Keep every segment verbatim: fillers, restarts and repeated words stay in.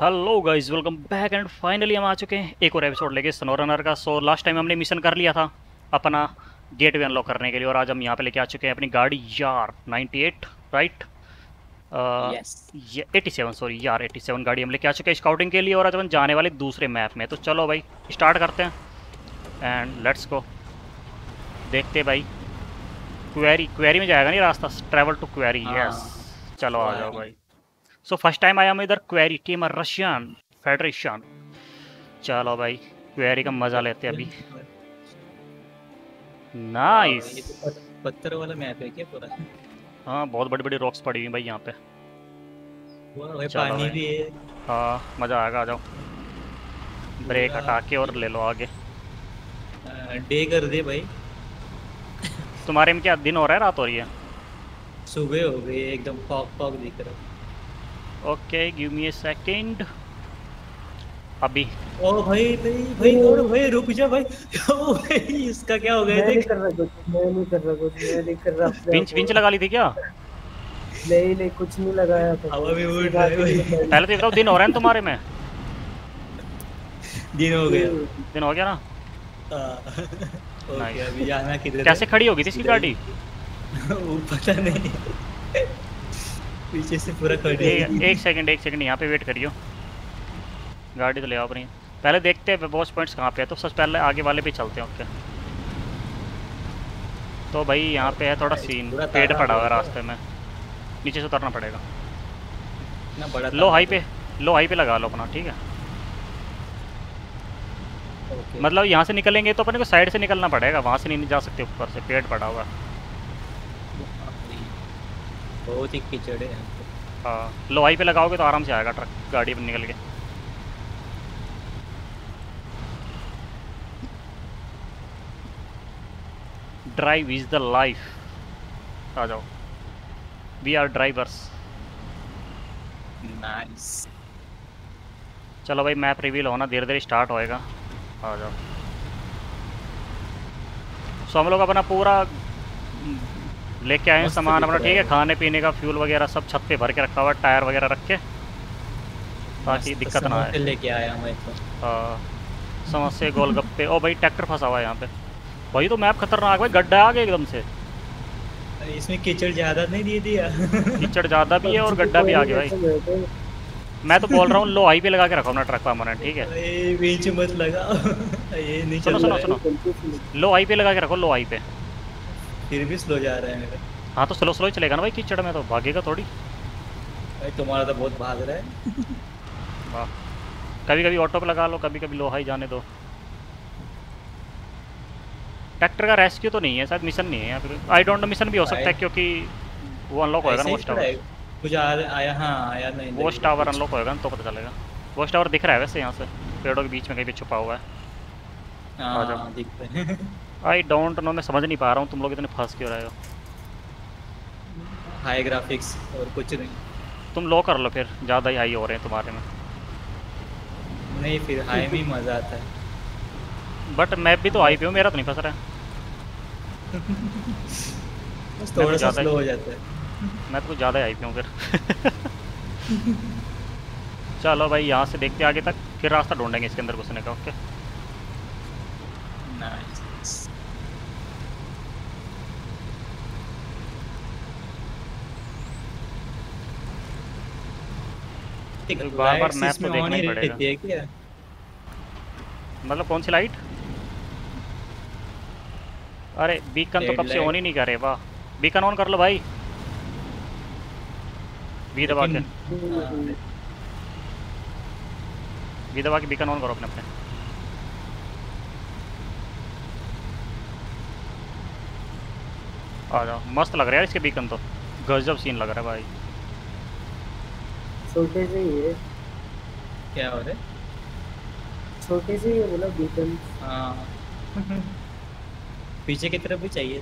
Hello guys, welcome back and finally हम आ चुके हैं एक और एपिसोड लेके स्नोरनर का। सो लास्ट टाइम हमने मिशन कर लिया था अपना गेट वे अनलॉक करने के लिए, और आज हम यहाँ पे लेके आ चुके हैं अपनी गाड़ी यार ninety eight, right? Eighty seven, sorry यार एटी सेवन गाड़ी हम लेके आ चुके हैं स्काउटिंग के लिए, और आज हम जाने वाले दूसरे मैप में। तो चलो भाई स्टार्ट करते हैं एंड लेट्स गो। देखते भाई क्वेरी क्वेरी में जाएगा नहीं रास्ता, ट्रैवल टू क्वेरी। यस चलो आ जाओ भाई। सो फर्स्ट टाइम आया हम इधर क्वेरी टीम रशियन फेडरेशन। चलो भाई क्वेरी का मजा लेते हैं अभी। Nice nice. पत्थर वाला मैप है क्या पूरा? हाँ, बहुत बड़ी बड़ी रॉक्स पड़ी हुई भाई यहाँ पे। वाह, पानी भी है। हाँ मजा आएगा, आ जाओ। ब्रेक हटा के और ले लो आगे। डे कर दे भाई। तुम्हारे में क्या दिन हो रहा है, रात हो रही है? सुबह हो गई, एकदम फॉग फॉग दिख रहा है। Okay give me a second अभी। ओ भाई भाई भाई दौड़ भाई, रुक जा भाई। ओ भाई इसका क्या हो गया? देख कर रहा कुछ मैं नहीं कर रहा कुछ मैं नहीं कर रहा पिंच पिंच लगा ली थी क्या? नहीं नहीं कुछ नहीं लगाया था। अब भी उड़ रहा है। पहले तो बताओ दिन हो रहा है तुम्हारे में? दिन हो गया दिन हो गया ना। हां ओके, अभी जाना किधर? कैसे खड़ी होगी इसकी गाड़ी? वो पता नहीं, पीछे से पूरा कर दिया। एक सेकंड एक सेकंड यहाँ पे वेट करियो, गाड़ी तो ले आओ अपनी। पहले देखते हैं बॉस पॉइंट्स कहाँ पे है, तो सबसे पहले आगे वाले पे चलते हैं। ओके तो भाई यहाँ पे है थोड़ा सीन, पेड़ पड़ा हुआ रास्ते में, नीचे से उतरना पड़ेगा। लो हाई पे लो हाई पे लगा लो अपना, ठीक है? मतलब यहाँ से निकलेंगे तो अपने को साइड से निकलना पड़ेगा, वहाँ से नहीं जा सकते ऊपर से, पेड़ पड़ा हुआ। बहुत ही कीचड़ है। हाँ लो हाई पे लगाओगे तो आराम से आएगा ट्रक गाड़ी पर निकल के। ड्राइव इज द लाइफ, आ जाओ। We are drivers. नाइस। चलो भाई मैप रिवील होना धीरे धीरे स्टार्ट होएगा, आ जाओ। सो हम लोग अपना पूरा लेके आए हैं सामान अपना, ठीक है? खाने पीने का फ्यूल वगैरह सब छत पे भर के रखा हुआ, टायर वगैरह रख के, ताकि दिक्कत ना आए। लेके आया हूँ समोसे गोलगप्पे। ओ भाई ट्रैक्टर फंसा हुआ है यहाँ पे भाई। तो मैप खतरनाक भाई, गड्ढा आ गया एकदम से। इसमें कीचड़ ज़्यादा नहीं दिए दिया कीचड़ ज़्यादा भी है और गड्ढा भी आ गया भाई। मैं तो बोल रहा हूँ लो हाई पे लगा के रखा अपना ट्रक परमानेंट, ठीक है? सुनो सुनो सुनो लो हाई पे लगा के रखो, लो हाई पे। फिर भी स्लो जा रहा है मेरा। हाँ तो स्लो स्लो ही चलेगा ना भाई, कीचड़ में तो भागेगा थोड़ी भाई। तुम्हारा तो बहुत भाग रहा है। वाह, कभी कभी ऑटो पे लगा लो, कभी कभी लो हाई जाने दो। ट्रैक्टर का रेस्क्यू तो नहीं है शायद, मिशन नहीं है या फिर आई डोंट नो। मिशन भी हो सकता है क्योंकि वो अनलॉक होएगा ना वॉच टावर। कुछ आया? हाँ आया नहीं, वॉच टावर अनलॉक होएगा तो पता चलेगा। वॉच टावर दिख रहा है वैसे यहाँ से, पेड़ों के बीच में कहीं भी छुपा हुआ है। आई डोंट नो, मैं समझ नहीं पा रहा हूँ तुम लोग इतने फंस क्यों रहे हो। हाई ग्राफिक्स और कुछ नहीं। तुम लो कर लो फिर, ज़्यादा ही हाई हो रहे हैं तुम्हारे में। नहीं फिर हाई में मज़ा आता है। बट मैप भी तो हाई पे हो, मेरा तो नहीं फंस रहा है। बस थोड़ा सा स्लो हो जाता है। मैं तो कुछ ज़्यादा हाई पे हूँ फिर। चलो भाई यहाँ से देखते आगे तक, फिर रास्ता ढूंढेंगे इसके अंदर घुसने का। ओके बार बार मैप को देखना ही पड़ेगा। मतलब कौन सी लाइट? अरे बीकन तो कब से ऑन ही नहीं करे। वाह, बीकन ऑन कर लो भाई, बी दबा के बी दबा के बीकन ऑन करो अपने अपने। आ जाओ, मस्त लग रहा है इसके बीकन तो, गजब सीन लग रहा है भाई। छोटे से ही है क्या? हो रहे छोटे से ही है बोला बीकन। हाँ पीछे की तरफ भी चाहिए।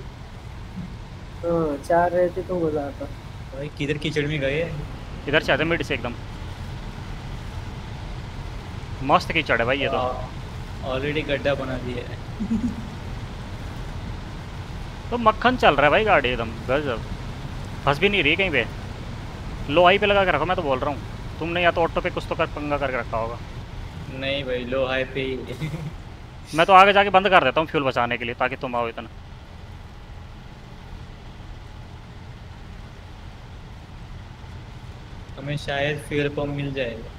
हाँ चार रहते तो मजा आता भाई। किधर कीचड़ में गए? इधर से आते मिड से एकदम। मस्त कीचड़ है भाई ये तो, ऑलरेडी गड्ढा बना दिया है। तो मक्खन चल रहा है भाई गाड़ी एकदम गजब, फंस भी नहीं रही कहीं पे। लो हाई पे लगा के रखो, मैं तो बोल रहा हूँ। तुमने या तो ऑटो पे कुछ तो कर पंगा करके रखा होगा। नहीं भाई लो हाई पे ही मैं तो आगे जाके बंद कर देता हूँ फ्यूल बचाने के लिए ताकि तुम आओ इतना। हमें शायद फ्यूल पंप मिल जाएगा,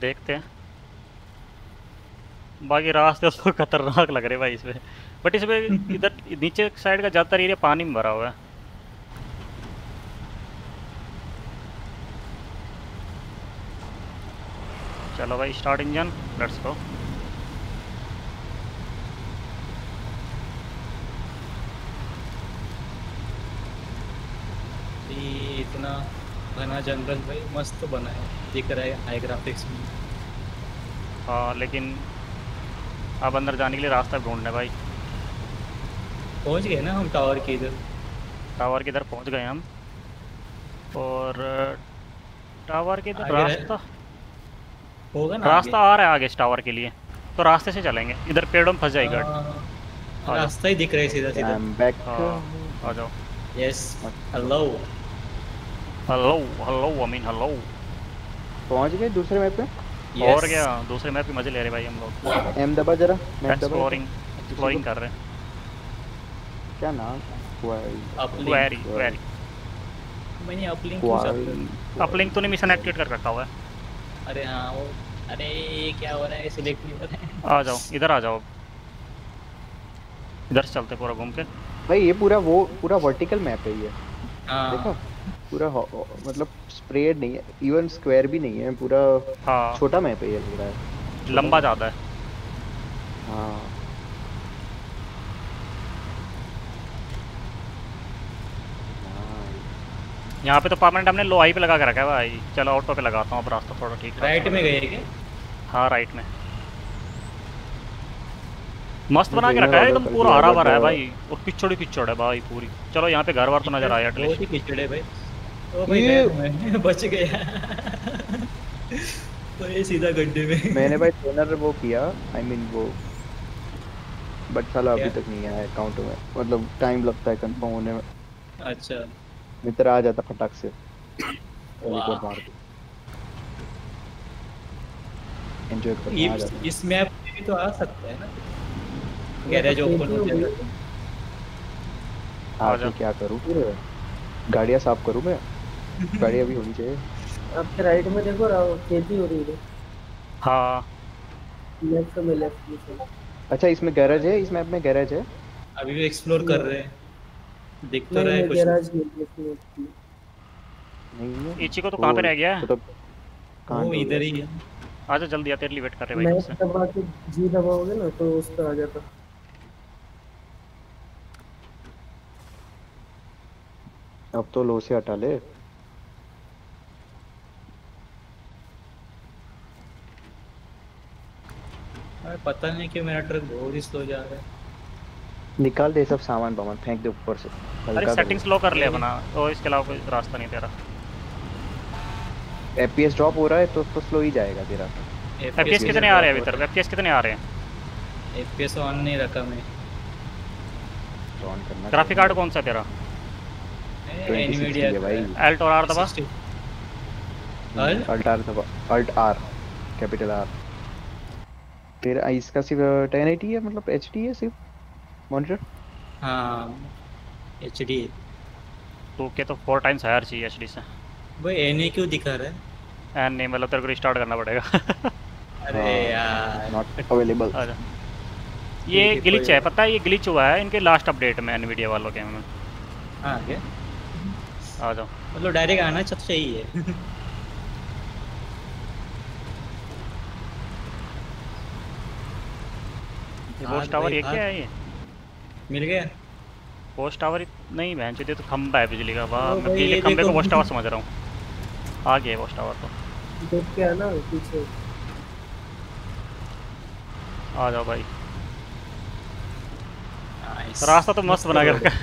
देखते हैं। बाकी रास्ते तो खतरनाक लग रहे भाई इसमें, बट इसमें इधर नीचे साइड का ज़्यादातर एरिया पानी में भरा हुआ है। चलो भाई स्टार्ट इंजन, लेट्स गो। इतना घना जंगल भाई मस्त बना है, दिख रहा है हाई ग्राफिक्स में। हाँ लेकिन अब अंदर जाने के लिए रास्ता ढूंढना है भाई। पहुंच गए ना हम टावर के इधर, टावर के इधर पहुंच गए हम। और टावर के इधर रास्ता होगा ना, रास्ता आ रहा है आगे इस टावर के लिए, तो रास्ते से चलेंगे। इधर पेड़ों में फंस जाएगा, रास्ता ही दिख रहा है सीधा सीधा। बैक आ जाओ। Yes hello hello hello I mean hello. पहुंच गए दूसरे मैप पे। और क्या दूसरे मैप के मजे ले रहे भाई हम लोग। एम दबा जरा, एक्सप्लोरिंग एक्सप्लोरिंग कर रहे हैं। क्या नाम क्वेरी क्वेरी। मैंने अपलिंक किया, अपलिंक तूने मिशन एक्टिवेट कर रखा हुआ है। अरे हाँ वो, अरे ये क्या हो रहा है, सिलेक्ट नहीं हो रहा है। आ जाओ इधर, आ जाओ इधर चलते पूरा घूम के भाई। ये पूरा वो पूरा वर्टिकल मैप है ये, हाँ देखो पूरा मतलब स्प्रेड नहीं है, इवन स्क्वायर भी नहीं है पूरा। हाँ छोटा मैप है ये पूरा, लंबा ज़्यादा है। हाँ यहाँ पे तो परमानेंट हमने लो आई पे लगा कर रखा है भाई। चलो ऑटो पे लगाता हूँ अब, रास्ता थोड़ा ठीक। राइट में गए क्या? हाँ राइट में मस्त बना के रखा है एकदम, पूरा हरा भरा है भाई और किचड़ किचड़ है भाई पूरी। चलो यहाँ पे घर वार तो नजर आया एटलीस्ट। किचड़ है भाई, ओ भाई बच गया तो ये सीधा गड्ढे में। मैंने भाई ट्रेनर वो किया, आई मीन वो, बट साला अभी तक नहीं आया काउंट में, मतलब टाइम लगता है कंफर्म होने में। अच्छा मित्र आ जाता फटाक से रिकॉर्ड मार के एंजॉय कर। इस मैप पे तो आ सकता है ना, गैरेज ओपन हो जाएगा। आज क्या करूं, पूरे गाड़ियां साफ करूं मैं। गाड़ियां भी होनी चाहिए। आपके राइट में देखो केबी हो रही है। हां लेफ्ट में लेफ्ट में। अच्छा इसमें गैरेज है, इस मैप में गैरेज है। अभी भी एक्सप्लोर कर रहे हैं, दिख तो रहा है कुछ नहीं। इची को तो कहां पे रह गया है? तो वो इधर ही है। आजा जल्दी आ, तेरे लिए वेट कर रहे भाई। मैं दबा के जी दबाओगे ना तो उस पे आ जाता। अब तो लो से हटा ले। अरे पता नहीं क्यों मेरा ट्रक बहुत ही स्लो जा रहा है। निकाल दे सब सामान बामान, फेंक दे ऊपर से। अरे सेटिंग्स लो कर ले अपना, और इसके अलावा कोई रास्ता नहीं तेरा। एफपीएस ड्रॉप हो रहा है तो तो स्लो ही जाएगा तेरा। एफपीएस कितने आ रहे हैं अभी तक? एफपीएस कितने आ रहे हैं? एफपीएस ऑन नहीं रखा मैं, ऑन करना। ग्राफिक कार्ड कौन सा तेरा? एनवीडिया भाई। अल्ट और आर दबा। अल्ट आर दबा, अल्ट आर कैपिटल आर। तेरा इसका सिर्फ टेन एटी है, मतलब एचडी है सिर्फ मॉनिटर। हाँ एचडी तो क्या, तो फोर टाइम्स हायर चाहिए एचडी से भाई। एनए क्यों दिखा रहा है? एनए मतलब तेरे को रिस्टार्ट करना पड़ेगा। अरे यार नॉट अवेलेबल। ये ग्लिच है पता है, ये ग्लिच हुआ है इनके लास्ट अपडेट में एनवीडिया वालों के में। हाँ क्या आ जाओ, मतलब डायरेक्ट आना सबसे ही है। पोस्ट टावर ये क्या है? ये मिल गया पोस्ट टावर? नहीं बहन चाहिए तो खंबा है बिजली का। वाह मैं पीले खंबे को पोस्ट टावर समझ रहा हूँ। आ गया पोस्ट टावर तो देख के आना पीछे। आ जाओ भाई, रास्ता तो मस्त बना के रखा है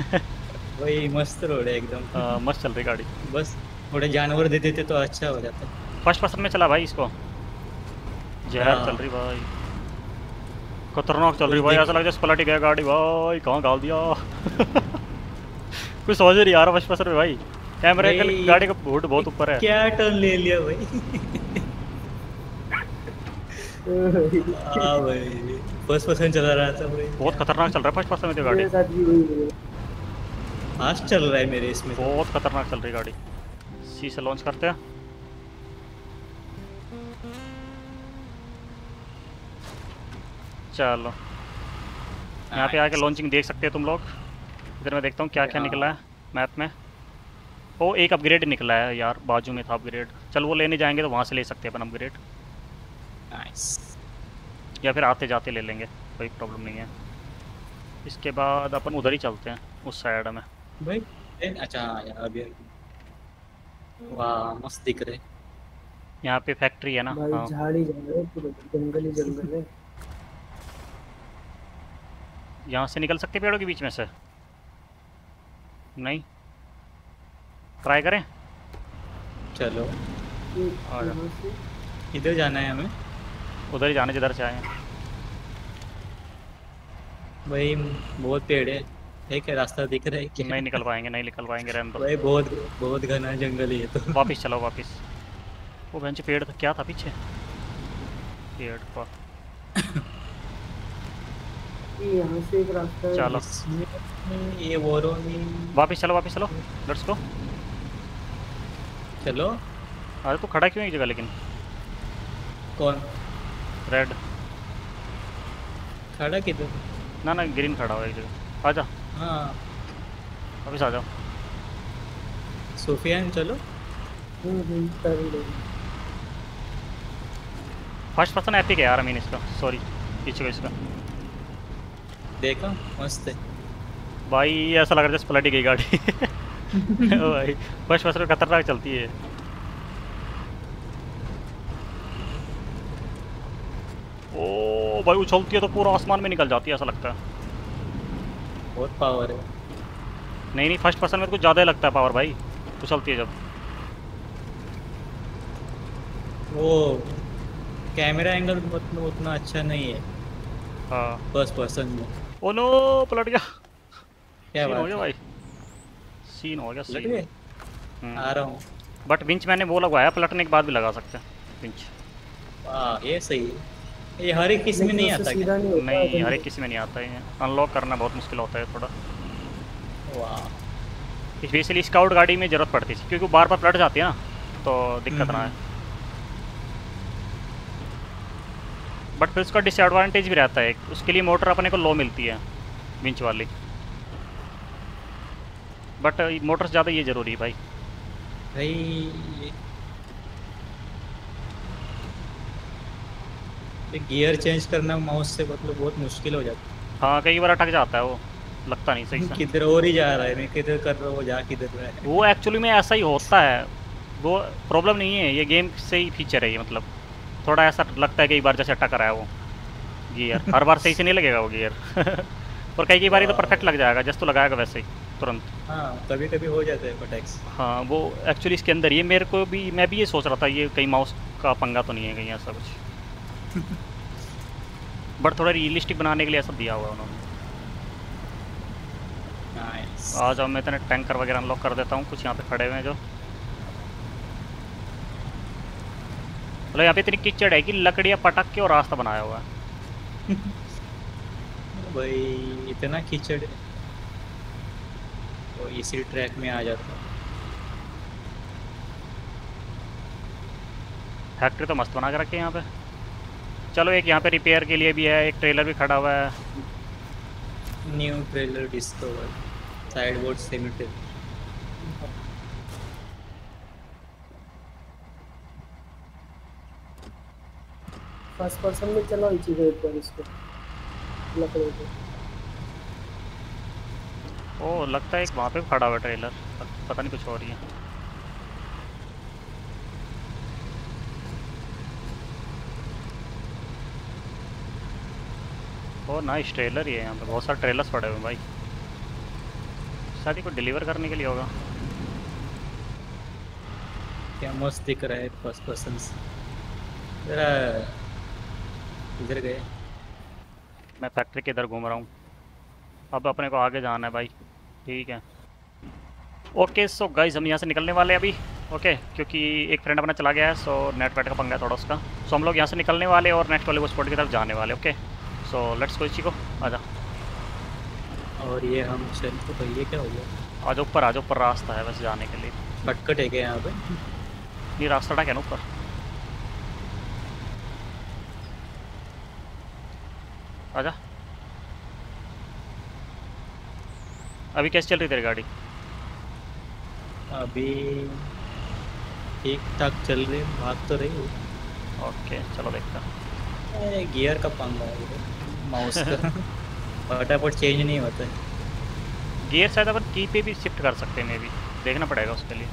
भाई। मस्त रोड है एकदम, मस्त चल रही गाड़ी। बस थोड़े जानवर दे देते तो अच्छा हो जाता। फर्स्ट पर्सन में चला भाई इसको, जहर चल रही भाई, खतरनाक चल रही भाई। ऐसा लग रहा है पलट गया गाड़ी भाई, कहाँ डाल दिया। कुछ समझ नहीं आ रहा फर्स्ट पर्सन में भाई, कैमरा गाड़ी का बोर्ड बहुत ऊपर है। क्या टर्न ले लिया भाई। हाँ भाई फर्स्ट पर्सन चला रहा था भाई, बहुत खतरनाक चल रहा है फर्स्ट पर्सन में तो गाड़ी। फास्ट चल रहा है मेरे इसमें, बहुत खतरनाक चल रही गाड़ी। सी से लॉन्च करते हैं। चलो यहाँ पे आके लॉन्चिंग देख सकते हैं तुम लोग। इधर मैं देखता हूँ क्या क्या निकला है मैप में। ओ एक अपग्रेड निकला है यार, बाजू में था अपग्रेड। चल वो लेने जाएंगे तो वहाँ से ले सकते हैं अपन अपग्रेड। नाइस, या फिर आते जाते ले लेंगे, कोई प्रॉब्लम नहीं है। इसके बाद अपन उधर ही चलते हैं उस साइड में भाई। अच्छा यार अभी वाह मस्त दिख रहे। यहाँ पे फैक्ट्री है ना, झाड़ी जंगल ही जंगल है। यहाँ से निकल सकते पेड़ों के बीच में से? नहीं, ट्राई करें। चलो और इधर जाना है हमें, उधर ही जाने जिधर से आए भाई। बहुत पेड़ है, ठीक है रास्ता दिख रहा है कि नहीं निकल पाएंगे? नहीं निकल पाएंगे रैम भाई, बहुत बहुत घना जंगल है। तो वापस चलो वापस। वो बेंच पेड़ था, क्या था पीछे पेड़ पर? यहाँ से एक रास्ता है। चलो ये वापस चलो वापस चलो, लेट्स गो। चलो अरे तू खड़ा क्यों एक जगह? लेकिन कौन रेड खड़ा किधर? ना ना ग्रीन खड़ा हो एक जगह। आजा हाँ वापस आ जाओ सोफियान। चलो फर्स्ट पर्सन एपिक है यार अमीन इसका। सॉरी पीछे का इसका देखा मस्त है भाई। ऐसा लग रहा है जैसे पलटी गई गाड़ी। ओ भाई बस बस खतरनाक चलती है। ओ भाई उछलती है तो पूरा आसमान में निकल जाती है, ऐसा लगता है। बहुत पावर है। नहीं नहीं फर्स्ट पर्सन में कुछ ज़्यादा ही लगता है पावर भाई, उछलती है जब। वो कैमरा एंगल मतलब उतना अच्छा नहीं है हाँ फर्स्ट पर्सन में। ओ नो पलट गया। क्या बात हो गया भाई, सीन हो गया सीन। आ रहा हूँ बट विंच मैंने वो लगवाया, पलटने के बाद भी लगा सकते हैं विंच। वाह ये सही है। ये हर एक किसी में नहीं आता क्या? नहीं हर एक किसी में नहीं आता है, अनलॉक करना बहुत मुश्किल होता है थोड़ा। वाह स्पेशली स्काउट गाड़ी में ज़रूरत पड़ती थी क्योंकि बार बार पलट जाती है ना, तो दिक्कत ना है। बट फिर उसका डिसएडवांटेज भी रहता है, उसके लिए मोटर अपने को लो मिलती है विंच वाली। बट मोटर से ज़्यादा ये ज़रूरी है भाई। भाई ये गियर चेंज करना माउस से मतलब बहुत मुश्किल हो जाता है। हाँ कई बार अटक जाता है, वो लगता नहीं सही से किधर और ही जा रहा है। मैं किधर कर रहा हूँ जा किधर रहा है वो। एक्चुअली में ऐसा ही होता है, वो प्रॉब्लम नहीं है, ये गेम से ही फीचर है ये। मतलब थोड़ा ऐसा लगता है कई बार जैसे अटक रहा है वो गियर। हर बार सही से नहीं लगेगा वो गियर। और कई कई बार तो परफेक्ट लग जाएगा जस्ट तो लगाएगा वैसे ही तुरंत। हाँ कभी कभी हो जाता है परफेक्ट। हाँ वो एक्चुअली इसके अंदर ये मेरे को भी, मैं भी ये सोच रहा था ये कहीं माउस का पंगा तो नहीं है कहीं ऐसा कुछ। बट थोड़ा रियलिस्टिक बनाने के लिए ऐसा दिया हुआ उन्होंने। आ जाओ मैं इतने टैंकर वगैरह अनलॉक कर देता हूँ। कुछ यहाँ पे खड़े हुए हैं जो मतलब यहाँ पे इतनी कीचड़ है कि लकड़ियाँ पटक के और रास्ता बनाया हुआ है। भाई इतना कीचड़ है तो इसी ट्रैक में आ जाता। फैक्ट्री तो मस्त बना के रखे यहाँ पे। चलो एक यहाँ पे रिपेयर के लिए भी है, एक ट्रेलर भी खड़ा हुआ है। New trailer discover side board cemented. First person में चलो इसी पे इसको लकड़ी पे। ओ लगता है एक वहाँ पे खड़ा हुआ ट्रेलर, पता नहीं कुछ हो रही है। ओ नाइस ट्रेलर ही है यहाँ पे, बहुत सारे ट्रेलर्स पड़े हुए हैं भाई। शायद को डिलीवर करने के लिए होगा। क्या मस्त दिख रहा है फर्स्ट पर्सन से। इधर गए, मैं फैक्ट्री के इधर घूम रहा हूँ। अब अपने को आगे जाना है भाई। ठीक है ओके सो गाइज हम यहाँ से निकलने वाले हैं अभी ओके okay, क्योंकि एक फ्रेंड अपना चला गया है सो नेट वेट का पंगा है थोड़ा उसका सो so, हम लोग यहाँ से निकलने वाले और नेक्स्ट वाले वो स्पॉट की तरफ जाने वाले ओके सो लेट्स को इसी को आजा और ये हम सेल्फ को तो ये क्या हो गया आज ऊपर आज ऊपर रास्ता है वैसे जाने के लिए कटकट है क्या यहाँ पे ये रास्ता क्या ना ऊपर आजा अभी कैसे चल रही तेरी गाड़ी अभी ठीक ठाक चल रही भाग तो रही हो ओके चलो देखता हूँ गियर का पंगा है माउस का फटाफट चेंज नहीं होता है गियर शायद अपन की पे भी शिफ्ट कर सकते हैं मे भी देखना पड़ेगा उसके लिए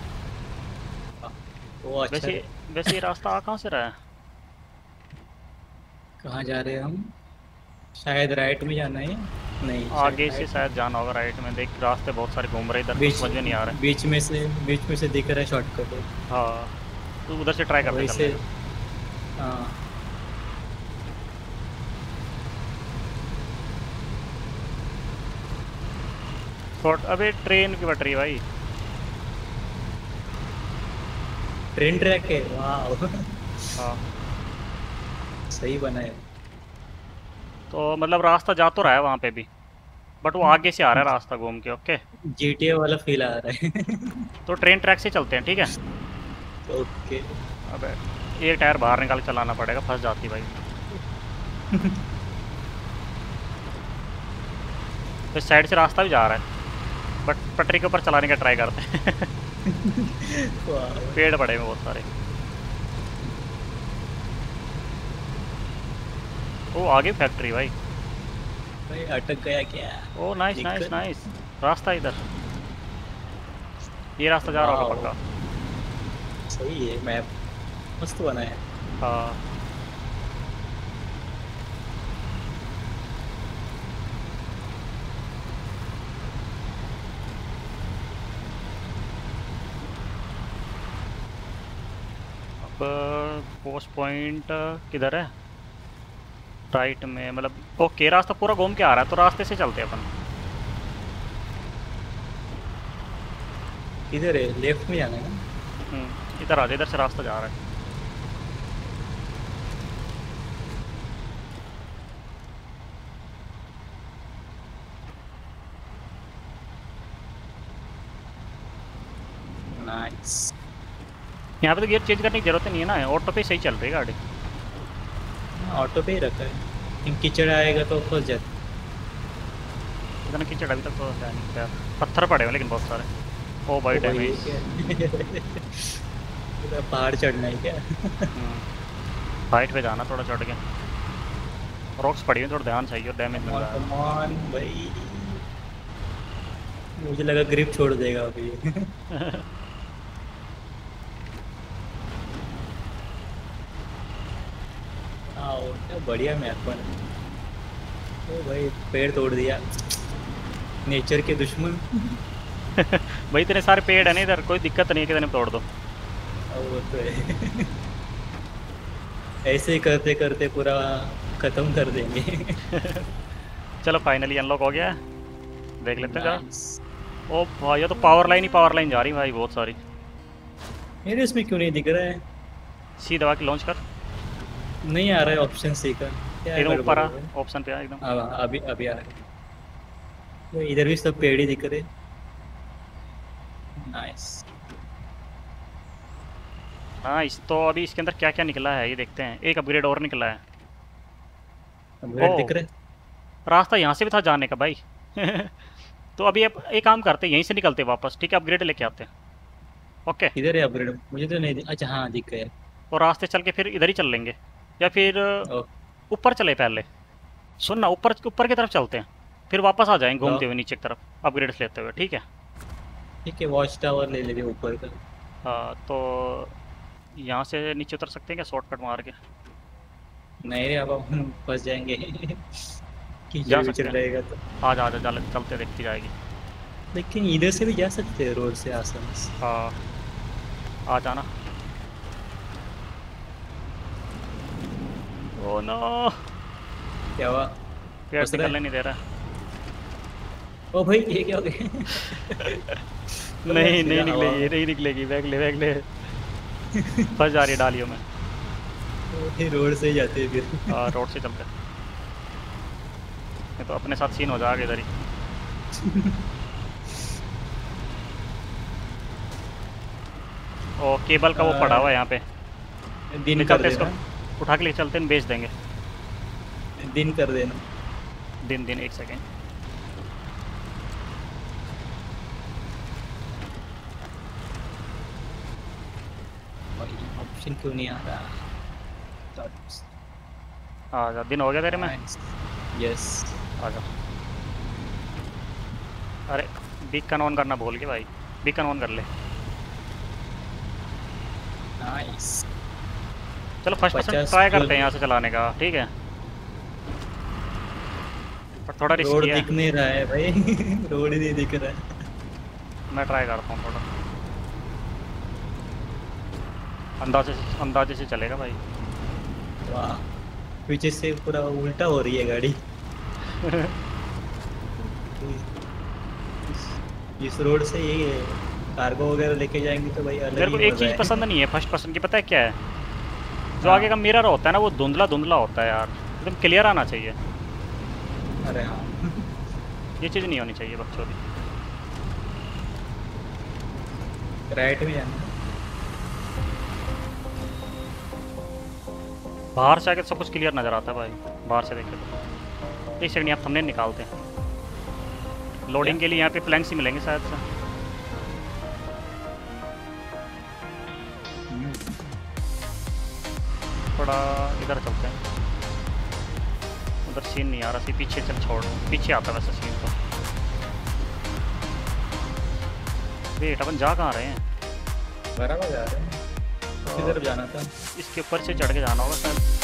वो अच्छा वैसे है। वैसे ये रास्ता कहाँ से रहा है कहाँ जा रहे हैं हम शायद राइट में जाना है नहीं आगे से शायद जाना होगा राइट में देख रास्ते बहुत सारे घूम रहे इधर बीच में नहीं आ रहे बीच में से बीच में से दिख रहा है शॉर्टकट हाँ तो उधर से ट्राई कर लेते हैं हाँ शॉर्ट अबे ट्रेन की बैटरी भाई ट्रेन ट्रैक है वाह हाँ सही बना है तो मतलब रास्ता जा तो रहा है वहाँ पे भी बट वो आगे से आ रहा है रास्ता घूम के ओके जीटीए वाला फील आ रहा है तो ट्रेन ट्रैक से चलते हैं ठीक है ओके अबे एक टायर बाहर निकाल के चलाना पड़ेगा फंस जाती भाई तो इस साइड से रास्ता भी जा रहा है बट पटरी के ऊपर चलाने का ट्राई करते हैं पेड़ पड़े हैं बहुत सारे ओ आगे फैक्ट्री भाई भाई अटक गया क्या ओ नाइस नाइस नाइस रास्ता इधर ये रास्ता जा रहा होगा पक्का सही है मैप मस्त बना है हाँ अब पोस्ट पॉइंट किधर है राइट में मतलब ओके रास्ता पूरा घूम के आ रहा है तो रास्ते से चलते हैं अपन इधर है लेफ्ट में जाना है हम्म इधर आ जाए इधर से रास्ता जा रहा है नाइस यहाँ पे तो गियर चेंज करने की जरूरत नहीं है ना ऑटो पे सही चल रही है गाड़ी ऑटो पे ही रखा है कीचड़ आएगा तो फंस जाते इतना कीचड़ अभी तक तो नहीं यार पत्थर पड़े हैं लेकिन बहुत सारे ओ भाई डैमेज पूरा पहाड़ चढ़ना है क्या हाइट पे जाना थोड़ा चढ़ के रॉक्स पड़ी हैं थोड़ा ध्यान चाहिए और डैमेज हो रहा है कम ऑन भाई मुझे लगा ग्रिप छोड़ देगा अभी बढ़िया मैप बन ओ भाई पेड़ तोड़ दिया नेचर के दुश्मन भाई इतने सारे पेड़ है ना इधर कोई दिक्कत नहीं है कितने तोड़ दो वो तो है ऐसे ही करते करते पूरा खत्म कर देंगे चलो फाइनली अनलॉक हो गया देख लेते हैं जरा ओ भाई ये तो पावर लाइन ही पावर लाइन जा रही भाई बहुत सारी मेरे इसमें क्यों नहीं दिख रहा है सी दबा के लॉन्च कर नहीं आ रहा है ऑप्शन सी का एकदम ऊपर आ ऑप्शन पे आ एकदम अभी अभी आ रहा है इधर भी सब पेड़ ही दिख रहे नाइस नाइस तो अभी इसके अंदर क्या क्या निकला है ये देखते हैं एक अपग्रेड और निकला है अपग्रेड दिख रहे रास्ता यहाँ से भी था जाने का भाई तो अभी आप एक काम करते यहीं से निकलते वापस ठीक है अपग्रेड लेके आते हैं ओके इधर है अपग्रेड मुझे तो नहीं अच्छा हाँ दिख गया और रास्ते चल के फिर इधर ही चल लेंगे या फिर ऊपर चले पहले सुन ना ऊपर ऊपर की तरफ चलते हैं फिर वापस आ जाएंगे घूमते हुए नीचे की तरफ अपग्रेड्स लेते हुए ठीक है ठीक है वॉच टावर ले लेंगे ऊपर का हाँ तो यहाँ से नीचे उतर सकते हैं क्या शॉर्टकट मार के नहीं रे अब हम फंस जाएंगे कि जा सकते रहेगा तो आ जा जा चलते देखती जाएगी लेकिन इधर से भी जा सकते हैं रोड से आसान हाँ आ जाना ओ नो क्या हुआ पेड़ निकलने नहीं दे रहा ओ भाई ये क्या हो गया? नहीं नहीं निकलेगी, नहीं निकलेगी, बैग ले बैग ले, फंस जा रही है डालियों में। तो रोड से ही जाते हैं फिर। हाँ रोड से चलते हैं, तो अपने साथ सीन हो जाएगा इधर ही। ओ केबल का वो पड़ा हुआ है यहाँ पे, दिन कर देना, इसको उठा के ले चलते हैं, बेच देंगे। दिन कर देना, दिन दिन एक सेकेंड। ऑप्शन क्यों नहीं आ रहा? आजा, दिन हो गया तेरे में? यस आजा। अरे बीकन ऑन करना भूल गए भाई, बीकन ऑन कर ले। नाइस, चलो फर्स्ट पर्सन ट्राई करते हैं यहाँ से चलाने का, ठीक है? पर थोड़ा रिस्की है, रोड दिख नहीं रहा है भाई। रोड ही नहीं दिख रहा है। मैं ट्राई करता हूँ, थोड़ा अंदाजे से अंदाजे से चलेगा भाई। वाह, पीछे से पूरा उल्टा हो रही है गाड़ी। इस रोड से ये कार्गो वगैरह लेके जाएंगे तो भाई अलग ही। मेरे को एक चीज़ पसंद नहीं है फर्स्ट पर्सन की, पता है क्या है? जो आगे का मिरर होता है ना, वो धुंधला धुंधला होता है यार, एकदम क्लियर आना चाहिए। अरे हाँ। ये चीज़ नहीं होनी चाहिए बकचोदी। राइट में जाना, बाहर से आके सब कुछ क्लियर नज़र आता है भाई, बाहर से देखे तो। एक सेकंड, यहाँ थंबनेल निकालते हैं लोडिंग के लिए। यहाँ पे प्लैंक्स ही मिलेंगे शायद से। थोड़ा इधर चलते हैं, उधर सीन नहीं आ रहा। सी पीछे चल, छोड़ पीछे आता है वैसे सीन तो। वेट, अपन जा कहाँ रहे हैं? बराबर जा रहे हैं, किधर जाना था? इसके ऊपर से चढ़ के जाना होगा सर।